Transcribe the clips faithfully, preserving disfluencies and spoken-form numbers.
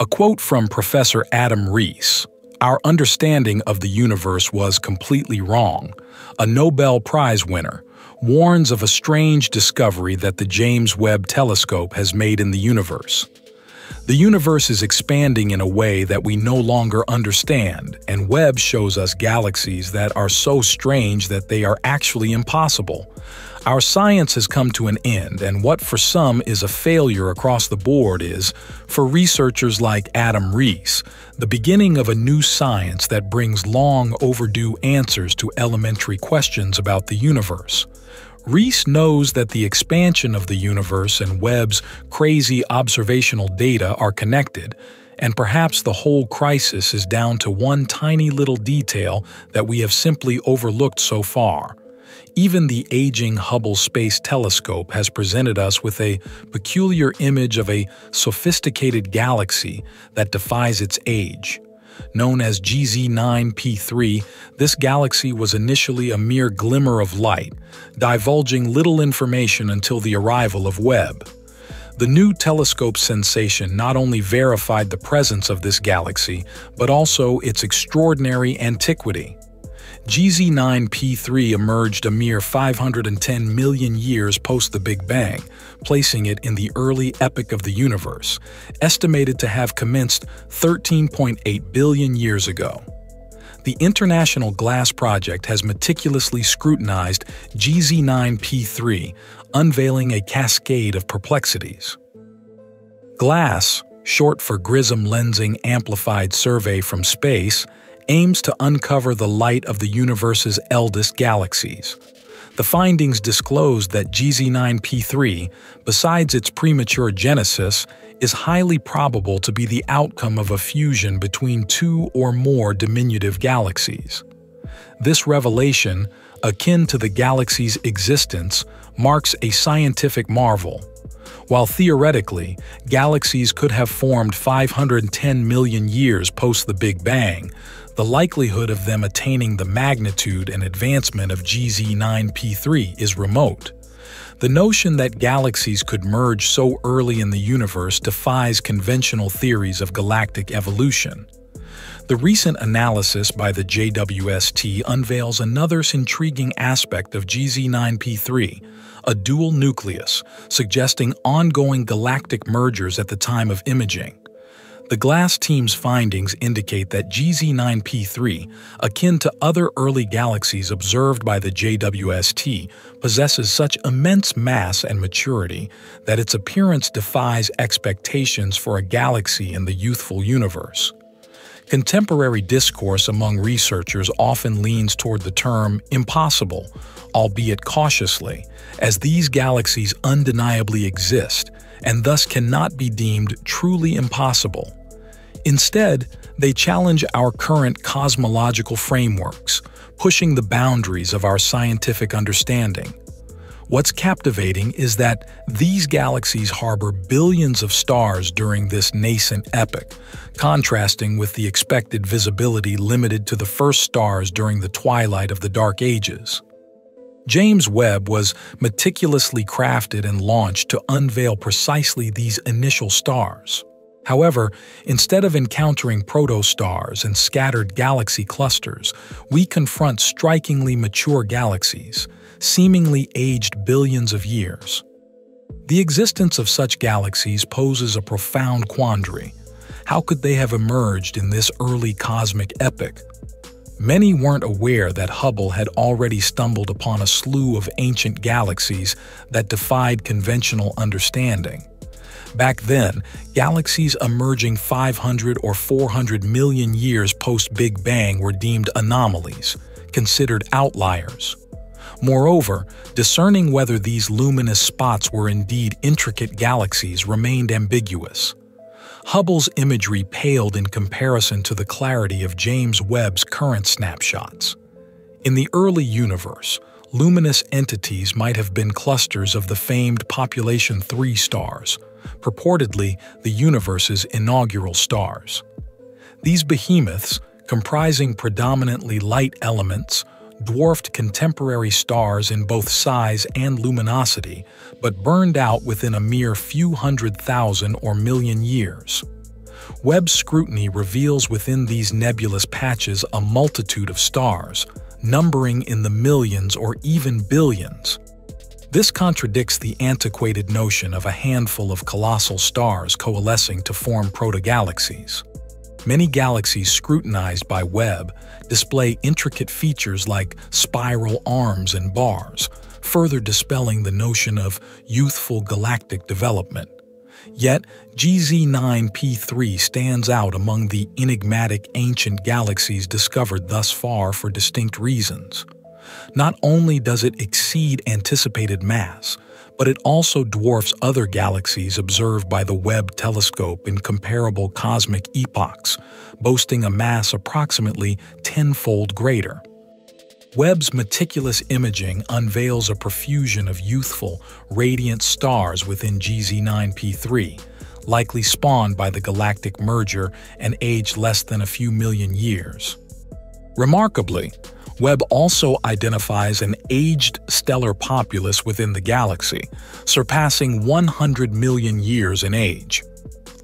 A quote from Professor Adam Riess, "Our understanding of the universe was completely wrong," a Nobel Prize winner, warns of a strange discovery that the James Webb Telescope has made in the universe. The universe is expanding in a way that we no longer understand, and Webb shows us galaxies that are so strange that they are actually impossible. Our science has come to an end, and what for some is a failure across the board is, for researchers like Adam Riess, the beginning of a new science that brings long overdue answers to elementary questions about the universe. Riess knows that the expansion of the universe and Webb's crazy observational data are connected, and perhaps the whole crisis is down to one tiny little detail that we have simply overlooked so far. Even the aging Hubble Space Telescope has presented us with a peculiar image of a sophisticated galaxy that defies its age. Known as G Z nine P three, this galaxy was initially a mere glimmer of light, divulging little information until the arrival of Webb. The new telescope sensation not only verified the presence of this galaxy, but also its extraordinary antiquity. G Z nine P three emerged a mere five hundred ten million years post the Big Bang, placing it in the early epoch of the universe, estimated to have commenced thirteen point eight billion years ago. The International GLASS project has meticulously scrutinized G Z nine P three, unveiling a cascade of perplexities. GLASS, short for Grism Lensing Amplified Survey from Space, aims to uncover the light of the universe's eldest galaxies. The findings disclosed that G Z nine P three, besides its premature genesis, is highly probable to be the outcome of a fusion between two or more diminutive galaxies. This revelation, akin to the galaxy's existence, marks a scientific marvel. While theoretically, galaxies could have formed five hundred ten million years post the Big Bang, the likelihood of them attaining the magnitude and advancement of G Z nine P three is remote. The notion that galaxies could merge so early in the universe defies conventional theories of galactic evolution. The recent analysis by the J W S T unveils another intriguing aspect of G Z nine P three, a dual nucleus, suggesting ongoing galactic mergers at the time of imaging. The GLASS team's findings indicate that G Z nine P three, akin to other early galaxies observed by the J W S T, possesses such immense mass and maturity that its appearance defies expectations for a galaxy in the youthful universe. Contemporary discourse among researchers often leans toward the term impossible, albeit cautiously, as these galaxies undeniably exist, and thus cannot be deemed truly impossible. Instead, they challenge our current cosmological frameworks, pushing the boundaries of our scientific understanding. What's captivating is that these galaxies harbor billions of stars during this nascent epoch, contrasting with the expected visibility limited to the first stars during the twilight of the Dark Ages. James Webb was meticulously crafted and launched to unveil precisely these initial stars. However, instead of encountering protostars and scattered galaxy clusters, we confront strikingly mature galaxies, seemingly aged billions of years. The existence of such galaxies poses a profound quandary. How could they have emerged in this early cosmic epoch? Many weren't aware that Hubble had already stumbled upon a slew of ancient galaxies that defied conventional understanding. Back then, galaxies emerging five hundred or four hundred million years post-Big Bang were deemed anomalies, considered outliers. Moreover, discerning whether these luminous spots were indeed intricate galaxies remained ambiguous. Hubble's imagery paled in comparison to the clarity of James Webb's current snapshots. In the early universe, luminous entities might have been clusters of the famed Population three stars, purportedly the universe's inaugural stars. These behemoths, comprising predominantly light elements, dwarfed contemporary stars in both size and luminosity, but burned out within a mere few hundred thousand or million years. Webb's scrutiny reveals within these nebulous patches a multitude of stars, numbering in the millions or even billions. This contradicts the antiquated notion of a handful of colossal stars coalescing to form protogalaxies. Many galaxies scrutinized by Webb display intricate features like spiral arms and bars, further dispelling the notion of youthful galactic development. Yet, G Z nine P three stands out among the enigmatic ancient galaxies discovered thus far for distinct reasons. Not only does it exceed anticipated mass, but it also dwarfs other galaxies observed by the Webb telescope in comparable cosmic epochs, boasting a mass approximately tenfold greater. Webb's meticulous imaging unveils a profusion of youthful, radiant stars within G Z nine P three, likely spawned by the galactic merger and aged less than a few million years. Remarkably, Webb also identifies an aged stellar populace within the galaxy, surpassing one hundred million years in age.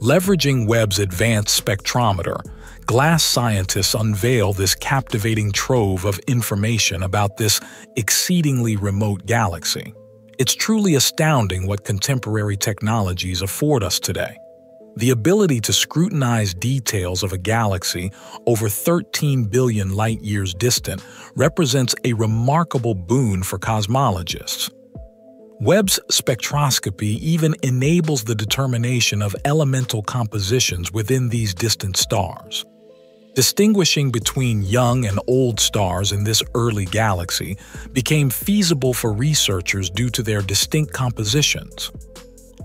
Leveraging Webb's advanced spectrometer, GLASS scientists unveil this captivating trove of information about this exceedingly remote galaxy. It's truly astounding what contemporary technologies afford us today. The ability to scrutinize details of a galaxy over thirteen billion light-years distant represents a remarkable boon for cosmologists. Webb's spectroscopy even enables the determination of elemental compositions within these distant stars. Distinguishing between young and old stars in this early galaxy became feasible for researchers due to their distinct compositions.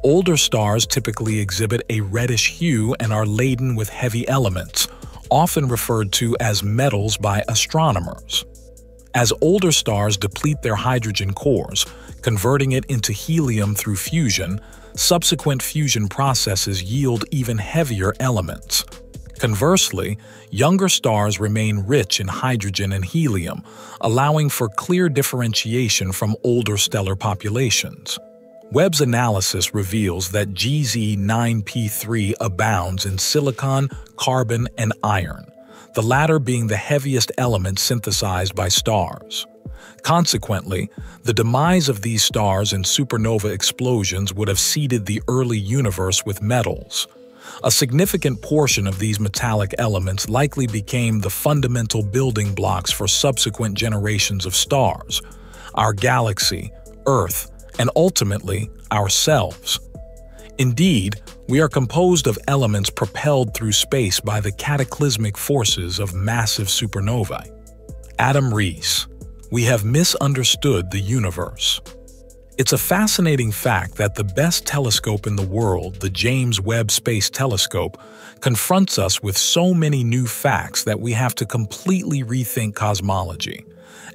Older stars typically exhibit a reddish hue and are laden with heavy elements, often referred to as metals by astronomers. As older stars deplete their hydrogen cores, converting it into helium through fusion, subsequent fusion processes yield even heavier elements. Conversely, younger stars remain rich in hydrogen and helium, allowing for clear differentiation from older stellar populations. Webb's analysis reveals that G Z nine P three abounds in silicon, carbon, and iron, the latter being the heaviest elements synthesized by stars. Consequently, the demise of these stars in supernova explosions would have seeded the early universe with metals. A significant portion of these metallic elements likely became the fundamental building blocks for subsequent generations of stars, our galaxy, Earth, and ultimately, ourselves. Indeed, we are composed of elements propelled through space by the cataclysmic forces of massive supernovae. Adam Riess, we have misunderstood the universe. It's a fascinating fact that the best telescope in the world, the James Webb Space Telescope, confronts us with so many new facts that we have to completely rethink cosmology.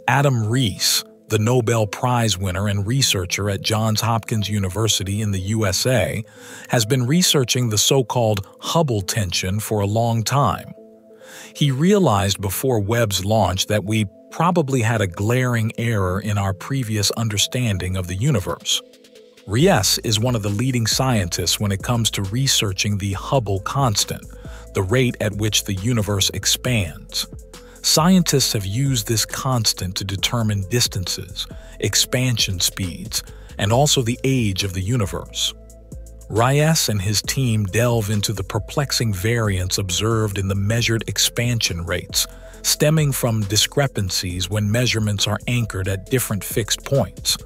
Adam Riess, the Nobel Prize winner and researcher at Johns Hopkins University in the U S A, has been researching the so-called Hubble tension for a long time. He realized before Webb's launch that we probably had a glaring error in our previous understanding of the universe. Riess is one of the leading scientists when it comes to researching the Hubble constant, the rate at which the universe expands. Scientists have used this constant to determine distances, expansion speeds, and also the age of the universe. Riess and his team delve into the perplexing variance observed in the measured expansion rates, stemming from discrepancies when measurements are anchored at different fixed points.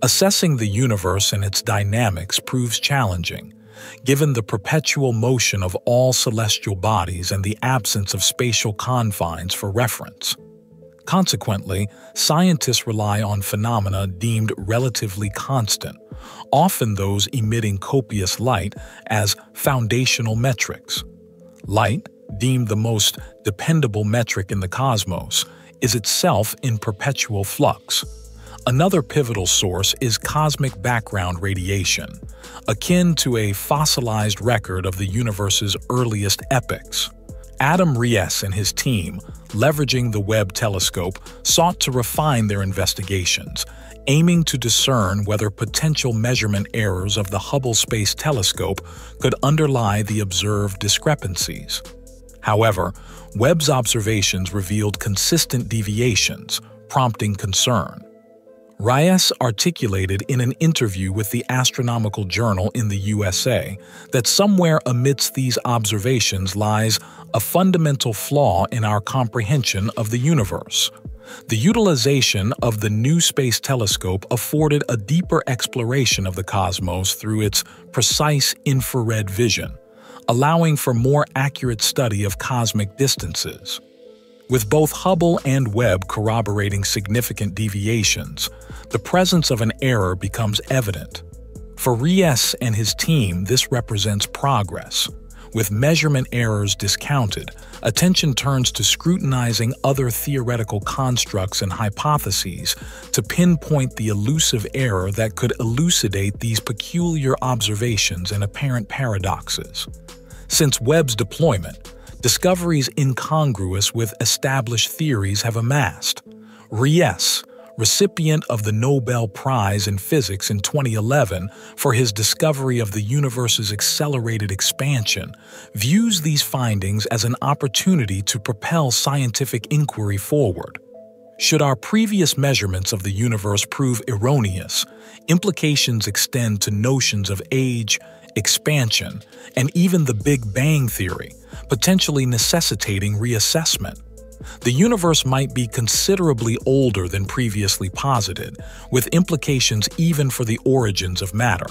Assessing the universe and its dynamics proves challenging, given the perpetual motion of all celestial bodies and the absence of spatial confines for reference. Consequently, scientists rely on phenomena deemed relatively constant, often those emitting copious light, as foundational metrics. Light, deemed the most dependable metric in the cosmos, is itself in perpetual flux. Another pivotal source is cosmic background radiation, akin to a fossilized record of the universe's earliest epochs. Adam Riess and his team, leveraging the Webb telescope, sought to refine their investigations, aiming to discern whether potential measurement errors of the Hubble Space Telescope could underlie the observed discrepancies. However, Webb's observations revealed consistent deviations, prompting concern. Riess articulated in an interview with the Astronomical Journal in the U S A that somewhere amidst these observations lies a fundamental flaw in our comprehension of the universe. The utilization of the new space telescope afforded a deeper exploration of the cosmos through its precise infrared vision, allowing for more accurate study of cosmic distances. With both Hubble and Webb corroborating significant deviations, the presence of an error becomes evident. For Riess and his team, this represents progress. With measurement errors discounted, attention turns to scrutinizing other theoretical constructs and hypotheses to pinpoint the elusive error that could elucidate these peculiar observations and apparent paradoxes. Since Webb's deployment, discoveries incongruous with established theories have amassed. Riess, recipient of the Nobel Prize in Physics in twenty eleven for his discovery of the universe's accelerated expansion, views these findings as an opportunity to propel scientific inquiry forward. Should our previous measurements of the universe prove erroneous, implications extend to notions of age, expansion, and even the Big Bang theory, potentially necessitating reassessment. The universe might be considerably older than previously posited, with implications even for the origins of matter.